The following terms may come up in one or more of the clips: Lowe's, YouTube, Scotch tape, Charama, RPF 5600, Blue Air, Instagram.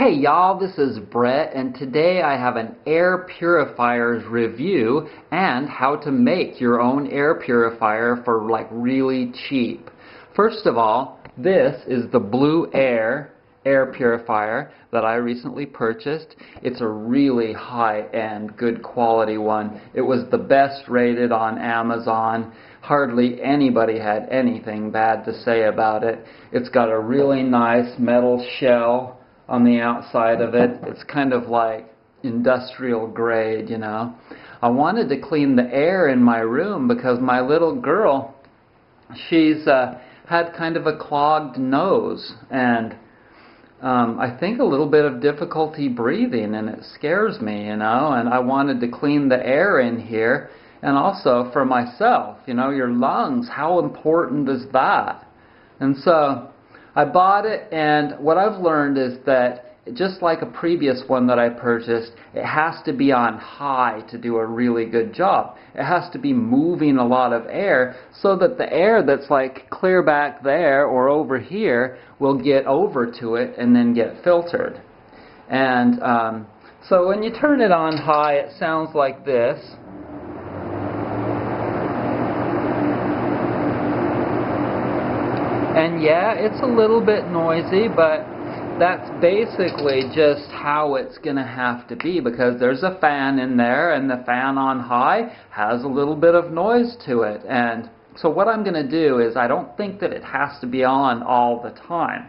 Hey y'all, this is Brett, and today I have an air purifier's review and how to make your own air purifier for like really cheap. First of all, this is the Blue Air air purifier that I recently purchased. It's a really high-end, good quality one. It was the best rated on Amazon. Hardly anybody had anything bad to say about it. It's got a really nice metal shell on the outside of it. It's kind of like industrial grade, you know. I wanted to clean the air in my room because my little girl, she's had kind of a clogged nose, and I think a little bit of difficulty breathing, and it scares me, you know, and I wanted to clean the air in here, and also for myself, you know, your lungs, how important is that? And so I bought it, and what I've learned is that just like a previous one that I purchased, it has to be on high to do a really good job. It has to be moving a lot of air so that the air that's like clear back there or over here will get over to it and then get filtered. And so when you turn it on high, it sounds like this. And yeah, it's a little bit noisy, but that's basically just how it's going to have to be, because there's a fan in there, and the fan on high has a little bit of noise to it. And so what I'm going to do is, I don't think that it has to be on all the time.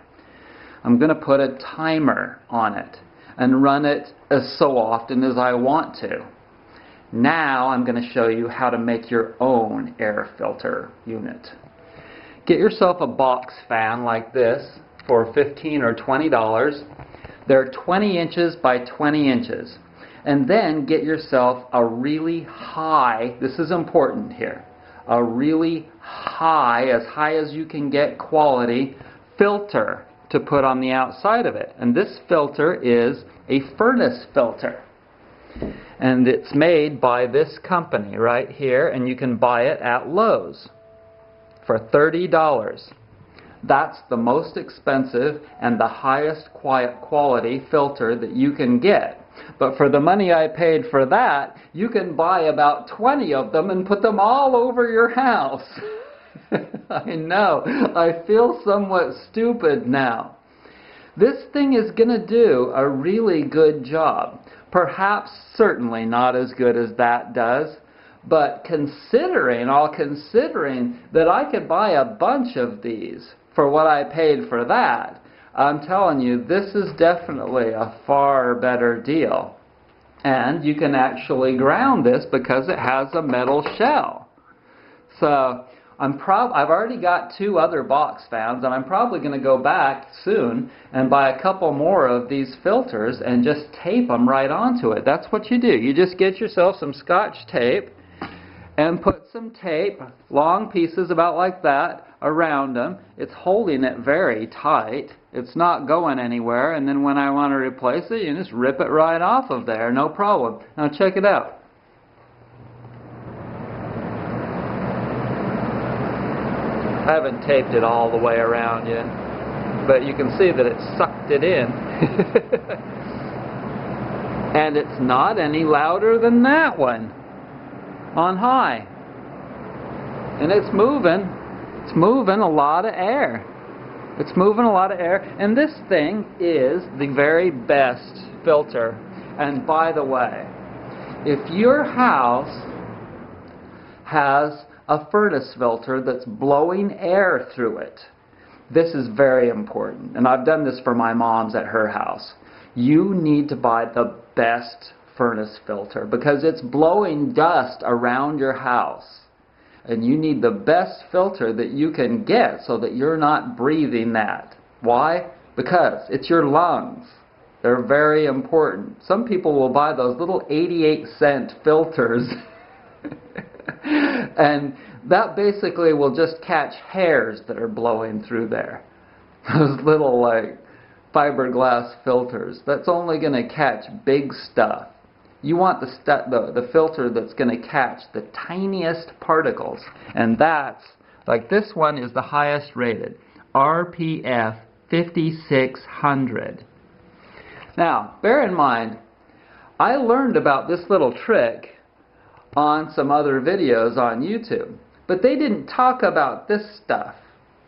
I'm going to put a timer on it and run it as so often as I want to. Now I'm going to show you how to make your own air filter unit. Get yourself a box fan like this for $15 or $20. They're 20 inches by 20 inches. And then get yourself a really high, this is important here, a really high as you can get quality filter to put on the outside of it. And this filter is a furnace filter. And it's made by this company right here, and you can buy it at Lowe's for $30. That's the most expensive and the highest quality filter that you can get. But for the money I paid for that, you can buy about 20 of them and put them all over your house. I know, I feel somewhat stupid now. This thing is going to do a really good job. Perhaps certainly not as good as that does. But considering that I could buy a bunch of these for what I paid for that, I'm telling you, this is definitely a far better deal. And you can actually ground this because it has a metal shell. So I've already got 2 other box fans, and I'm probably going to go back soon and buy a couple more of these filters and just tape them right onto it. That's what you do. You just get yourself some Scotch tape and put some tape, long pieces about like that, around them. It's holding it very tight. It's not going anywhere, and then when I want to replace it, you just rip it right off of there, no problem. Now check it out. I haven't taped it all the way around yet, but you can see that it sucked it in. And it's not any louder than that one on high, and it's moving a lot of air. It's moving a lot of air, and this thing is the very best filter. And by the way, if your house has a furnace filter that's blowing air through it, this is very important, and I've done this for my mom's at her house. You need to buy the best furnace filter because it's blowing dust around your house, and you need the best filter that you can get so that you're not breathing that. Why? Because it's your lungs. They're very important. Some people will buy those little 88-cent filters and that basically will just catch hairs that are blowing through there. Those little like fiberglass filters, that's only going to catch big stuff. You want the filter that's going to catch the tiniest particles, and that's like this one is the highest rated, RPF 5600. Now, bear in mind, I learned about this little trick on some other videos on YouTube, but they didn't talk about this stuff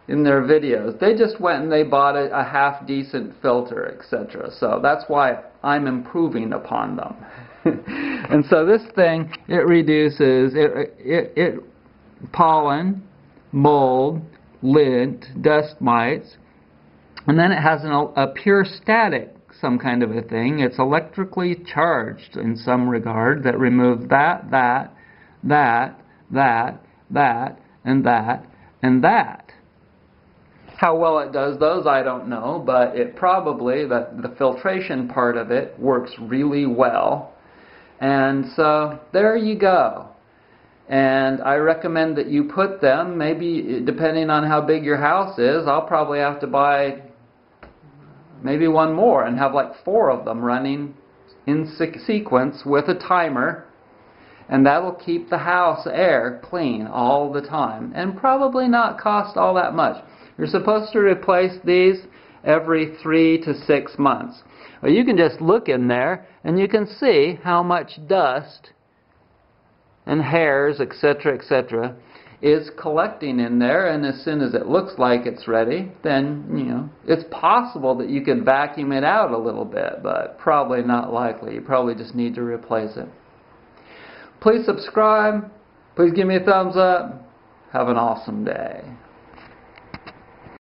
in their videos. They just went and they bought a half-decent filter, etc. So that's why I'm improving upon them. And so this thing, it reduces pollen, mold, lint, dust mites, and then it has a pure static, some kind of a thing. It's electrically charged in some regard that removes that, and that, and that. How well it does those, I don't know, but it probably, the filtration part of it, works really well. And so there you go. And I recommend that you put them, maybe depending on how big your house is, I'll probably have to buy maybe one more and have like 4 of them running in sequence with a timer, and that'll keep the house air clean all the time and probably not cost all that much. You're supposed to replace these every 3 to 6 months. Well, you can just look in there and you can see how much dust and hairs, etc., is collecting in there, and as soon as it looks like it's ready, then, you know, it's possible that you could vacuum it out a little bit, but probably not likely. You probably just need to replace it. Please subscribe. Please give me a thumbs up. Have an awesome day.